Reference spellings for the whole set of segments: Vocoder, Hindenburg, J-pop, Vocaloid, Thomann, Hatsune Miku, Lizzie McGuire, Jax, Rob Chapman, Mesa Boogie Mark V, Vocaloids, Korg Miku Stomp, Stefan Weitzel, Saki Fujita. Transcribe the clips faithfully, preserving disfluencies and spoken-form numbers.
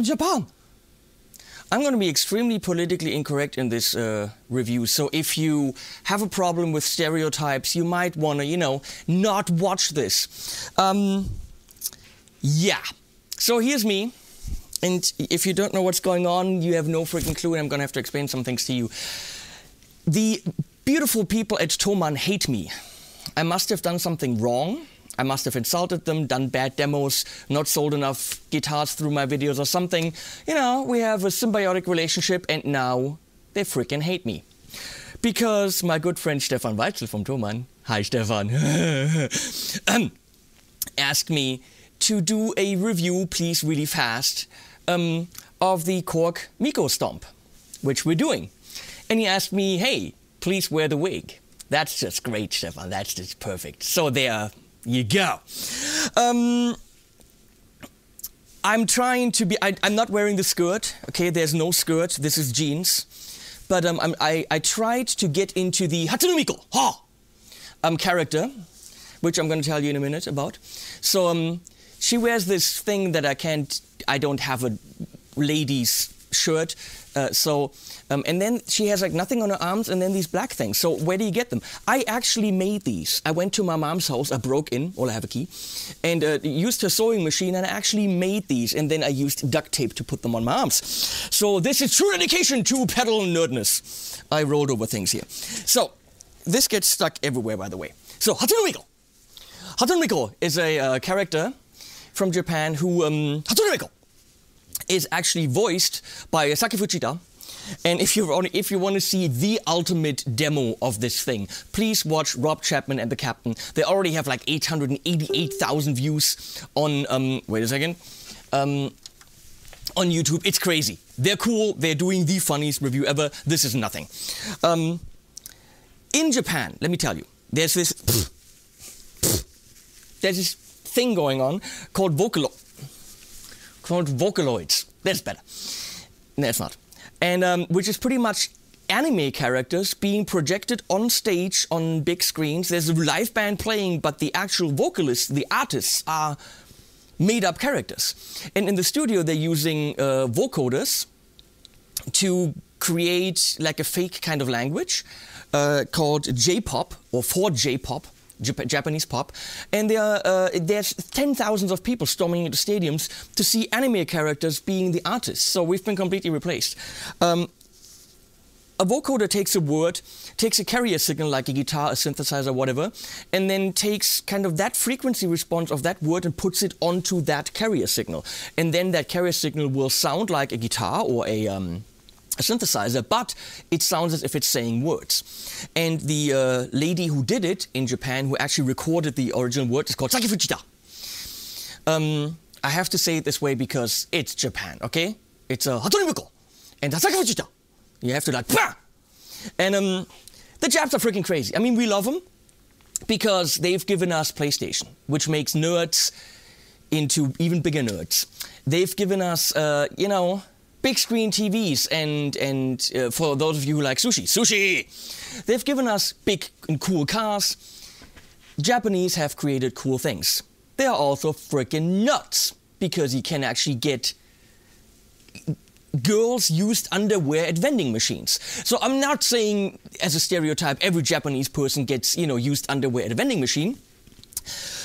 Japan. I'm going to be extremely politically incorrect in this uh, review, so if you have a problem with stereotypes, you might want to, you know, not watch this. Um, yeah. So here's me, and if you don't know what's going on, you have no freaking clue, and I'm going to have to explain some things to you. The beautiful people at Thomann hate me. I must have done something wrong. I must have insulted them, done bad demos, not sold enough guitars through my videos or something. You know, we have a symbiotic relationship and now they freaking hate me. Because my good friend Stefan Weitzel from Thomann, hi Stefan, um, asked me to do a review, please, really fast, um, of the Korg Miku Stomp, which we're doing. And he asked me, hey, please wear the wig. That's just great, Stefan, that's just perfect. So they are... You go. Um, I'm trying to be. I, I'm not wearing the skirt. Okay, there's no skirt. This is jeans. But um, I'm, I, I tried to get into the Hatsune Miku ha um, character, which I'm going to tell you in a minute about. So um, she wears this thing that I can't. I don't have a lady's shirt. Uh, so, um, and then she has like nothing on her arms and then these black things. So where do you get them? I actually made these. I went to my mom's house. I broke in, well, I have a key, and uh, used her sewing machine, and I actually made these. And then I used duct tape to put them on my arms. So this is true dedication to pedal nerdness. I rolled over things here. So this gets stuck everywhere, by the way. So Hatsune Miku. Hatsune Miku is a uh, character from Japan who, um, Hatsune Miku is actually voiced by Saki Fujita. And if, you're on, if you want to see the ultimate demo of this thing, please watch Rob Chapman and the Captain. They already have like eight hundred eighty-eight thousand views on, um, wait a second, um, on YouTube. It's crazy. They're cool. They're doing the funniest review ever. This is nothing. Um, in Japan, let me tell you, there's this, there's this thing going on called Vocalo called Vocaloids. That's better. No, it's not. And um, which is pretty much anime characters being projected on stage on big screens. There's a live band playing, but the actual vocalists, the artists, are made-up characters. And in the studio, they're using uh, vocoders to create like a fake kind of language uh, called J-pop, or for J-pop. Japanese pop, and there are, uh, there's ten thousands of people storming into stadiums to see anime characters being the artists. So we've been completely replaced. Um, a vocoder takes a word, takes a carrier signal like a guitar, a synthesizer, whatever, and then takes kind of that frequency response of that word and puts it onto that carrier signal. And then that carrier signal will sound like a guitar or a... Um, a synthesizer, but it sounds as if it's saying words. And the uh, lady who did it in Japan, who actually recorded the original word, is called Saki Fujita. Um, I have to say it this way because it's Japan, okay? It's a Hatsune Miku and Saki Fujita. You have to like, bah! And um, the Japs are freaking crazy. I mean, we love them because they've given us PlayStation, which makes nerds into even bigger nerds. They've given us, uh, you know, big screen T Vs, and, and uh, for those of you who like sushi, sushi! They've given us big and cool cars. Japanese have created cool things. They are also freaking nuts, because you can actually get girls used underwear at vending machines. So I'm not saying, as a stereotype, every Japanese person gets, you know, used underwear at a vending machine.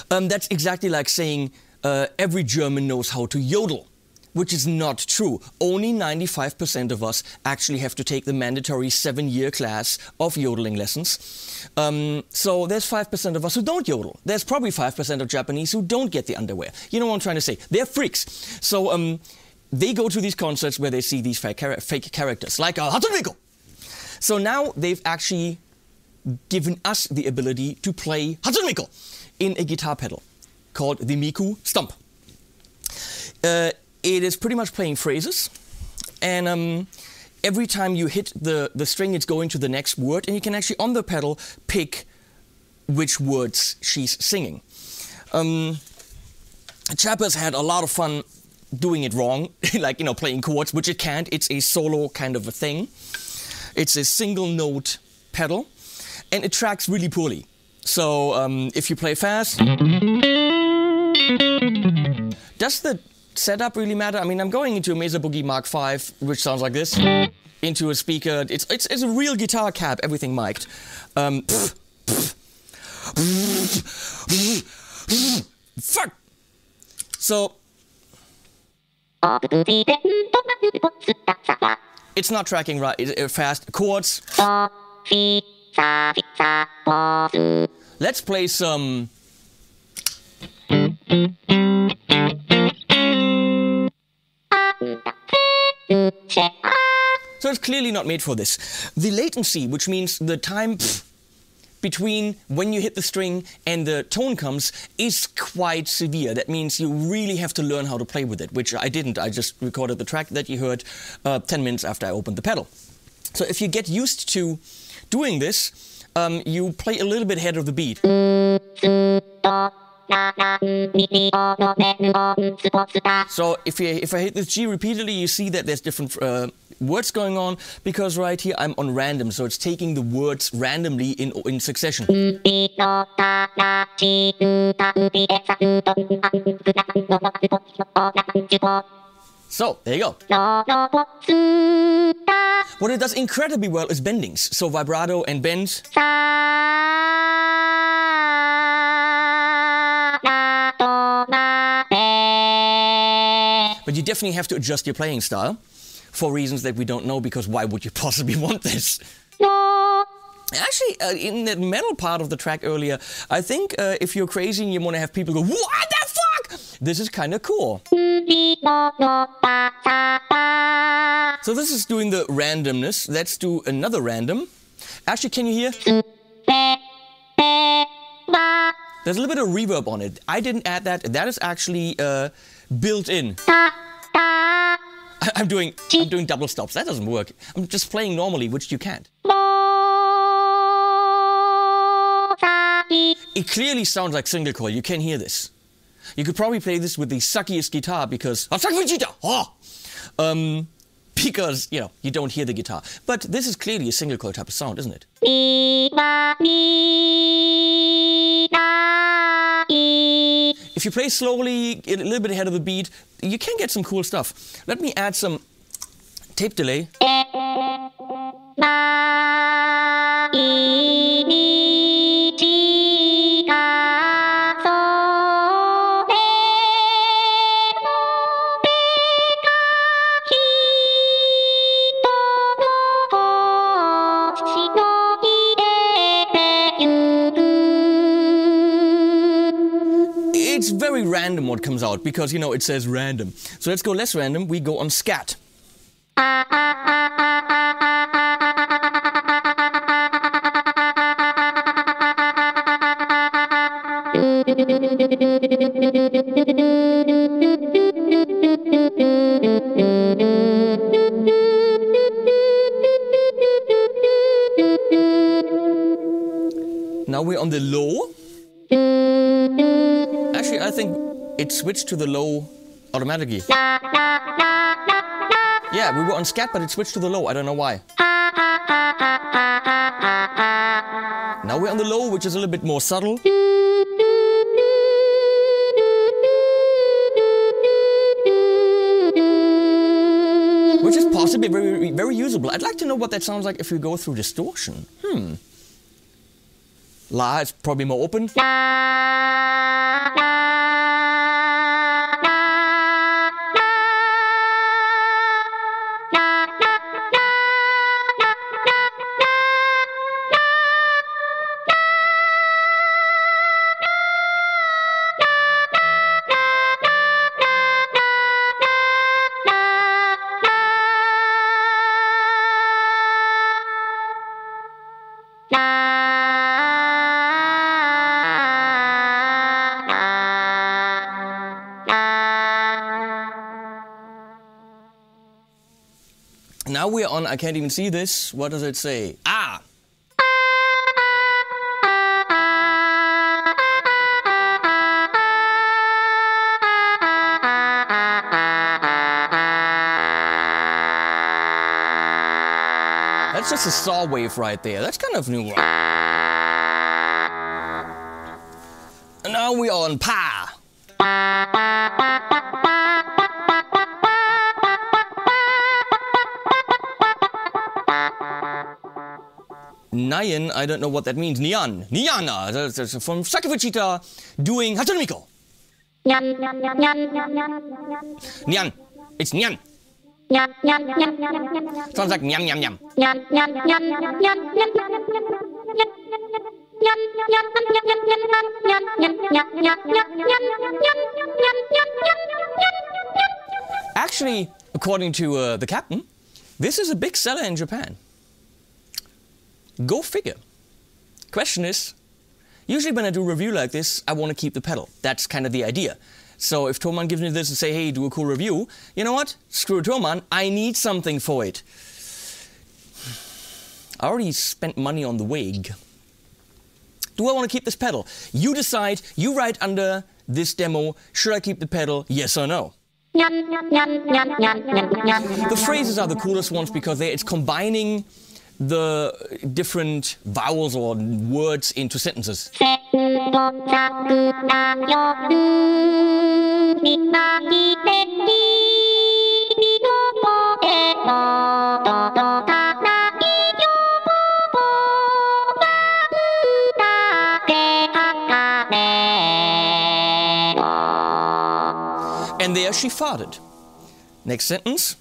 Um, that's exactly like saying uh, every German knows how to yodel, which is not true. Only ninety-five percent of us actually have to take the mandatory seven-year class of yodeling lessons. Um, so there's five percent of us who don't yodel. There's probably five percent of Japanese who don't get the underwear. You know what I'm trying to say? They're freaks. So um, they go to these concerts where they see these fake, char fake characters, like uh, Hatsune Miku. So now they've actually given us the ability to play Hatsune Miku in a guitar pedal called the Miku Stomp. Uh, It is pretty much playing phrases, and um, every time you hit the, the string, it's going to the next word, and you can actually, on the pedal, pick which words she's singing. Um, Chappers had a lot of fun doing it wrong, like, you know, playing chords, which it can't. It's a solo kind of a thing. It's a single note pedal, and it tracks really poorly. So um, if you play fast, does the setup really matter? I mean, I'm going into a Mesa Boogie Mark five, which sounds like this, into a speaker. It's it's, it's a real guitar cab, everything mic'd. Um, fuck! So... it's not tracking right, it's fast. Chords. Let's play some... so it's clearly not made for this. The latency, which means the time between when you hit the string and the tone comes, is quite severe. That means you really have to learn how to play with it, which I didn't. I just recorded the track that you heard uh, ten minutes after I opened the pedal. So if you get used to doing this, um, you play a little bit ahead of the beat. So if you, if I hit this G repeatedly, you see that there's different uh, words going on, because right here I'm on random, so it's taking the words randomly in, in succession. So, there you go. What it does incredibly well is bendings. So vibrato and bend. But you definitely have to adjust your playing style for reasons that we don't know, because why would you possibly want this? Actually, uh, in that metal part of the track earlier, I think uh, if you're crazy and you want to have people go, "What the fuck?" This is kind of cool. So this is doing the randomness. Let's do another random. Actually, can you hear? There's a little bit of reverb on it. I didn't add that. That is actually uh, built in. I'm doing, I'm doing double stops. That doesn't work. I'm just playing normally, which you can't. It clearly sounds like single coil. You can hear this. You could probably play this with the suckiest guitar because... Oh, um, because, you know, you don't hear the guitar. But this is clearly a single coil type of sound, isn't it? If you play slowly, a little bit ahead of the beat, you can get some cool stuff. Let me add some tape delay. It's very random what comes out, because, you know, it says random. So let's go less random. We go on scat. Now we're on the low. Actually, I think it switched to the low automatically. Yeah, we were on scat, but it switched to the low. I don't know why. Now we're on the low, which is a little bit more subtle. Which is possibly very, very usable. I'd like to know what that sounds like if you go through distortion. Hmm. La is probably more open. Now we're on, I can't even see this. What does it say? Ah! That's just a saw wave right there. That's kind of new. And now we're on pa. Nyan, I don't know what that means. Nyan, Nyana, that's from Saki Fujita doing Hatsune Miku. Nyan, nyan, nyan, nyan. It's nyan. Nyan, nyan, nyan, nyan. Sounds like nyam, nyam, nyam. Nyan, nyan, nyan, nyan, nyan, nyan. Actually, according to uh, the captain, this is a big seller in Japan. Go figure. Question is, usually when I do a review like this, I want to keep the pedal. That's kind of the idea. So if Thomann gives me this and say, hey, do a cool review, you know what? Screw Thomann, I need something for it. I already spent money on the wig. Do I want to keep this pedal? You decide, you write under this demo, should I keep the pedal, yes or no? The phrases are the coolest ones because they, it's combining the different vowels or words into sentences. as she farted. Next sentence.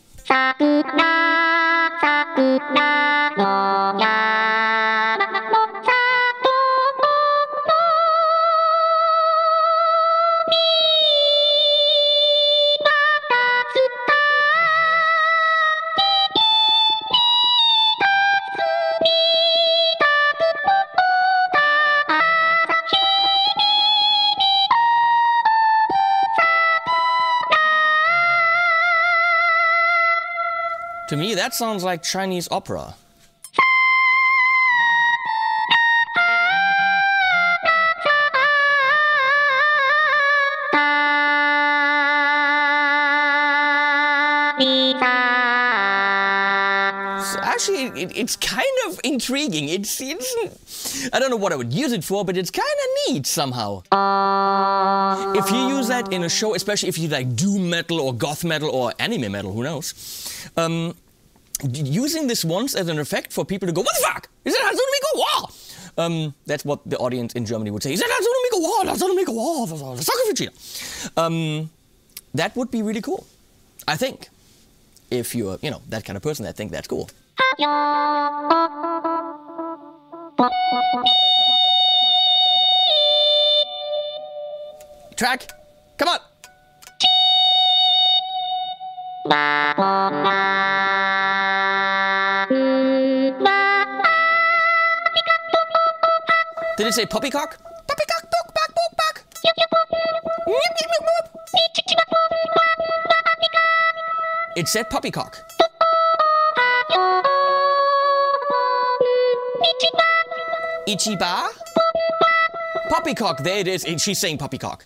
To me, that sounds like Chinese opera. So actually, it, it's kind of intriguing. It's, it's, I don't know what I would use it for, but it's kind of neat somehow. If you use that in a show, especially if you like doom metal or goth metal or anime metal, who knows? Um, using this once as an effect for people to go, what the fuck? Is that Hatsune Miku? Wow! Um, that's what the audience in Germany would say. Is that Hatsune Miku? Wow! Hatsune Miku? Wow! Saki Fujita! Um, that would be really cool, I think. If you're, you know, that kind of person, I think that's cool. Track, come on! Did it say poppycock? Poppycock, book, back, book, back! It said poppycock. Ichiba? Poppycock, there it is. She's saying poppycock.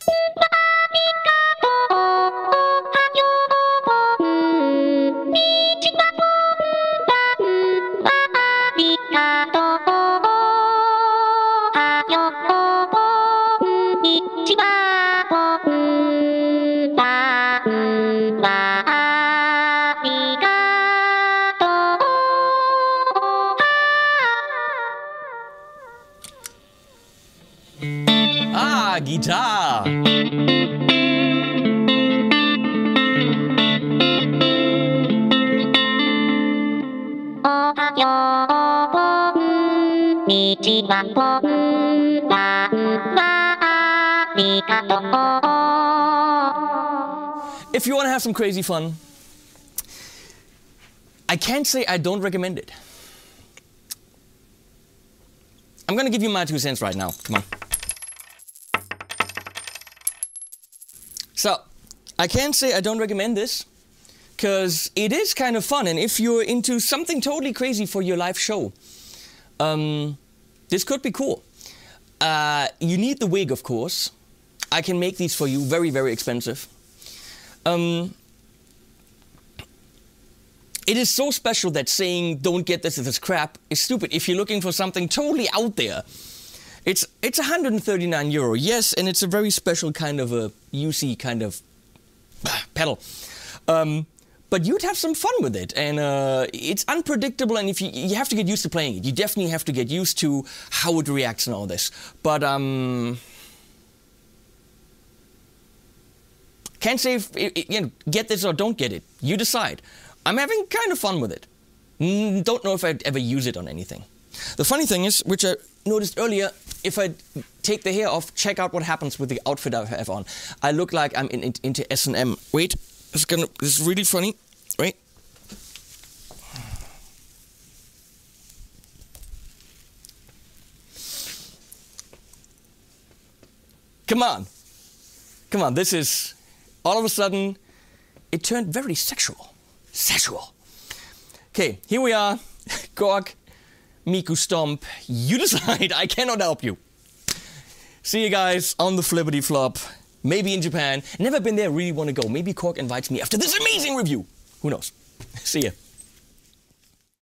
Guitar. If you want to have some crazy fun, I can't say I don't recommend it. I'm going to give you my two cents right now. Come on. So, I can say I don't recommend this, because it is kind of fun, and if you're into something totally crazy for your live show, um, this could be cool. Uh, you need the wig, of course. I can make these for you, very, very expensive. Um, it is so special that saying, don't get this, this is crap, is stupid. If you're looking for something totally out there, It's it's one hundred thirty-nine euro, yes, and it's a very special kind of a U C kind of pedal. Um, but you'd have some fun with it, and uh, it's unpredictable, and if you you have to get used to playing it. You definitely have to get used to how it reacts and all this. But um, can't say if, you know, get this or don't get it. You decide. I'm having kind of fun with it. Don't know if I'd ever use it on anything. The funny thing is, which I noticed earlier, if I take the hair off, check out what happens with the outfit I have on. I look like I'm in, in, into S and M. Wait, it's gonna, this is really funny. Wait. Come on. Come on, this is, all of a sudden, it turned very sexual. Sexual. Okay, here we are, Korg Miku Stomp, you decide, I cannot help you. See you guys on the Flippity Flop, maybe in Japan. Never been there, really want to go. Maybe Korg invites me after this amazing review. Who knows? See ya.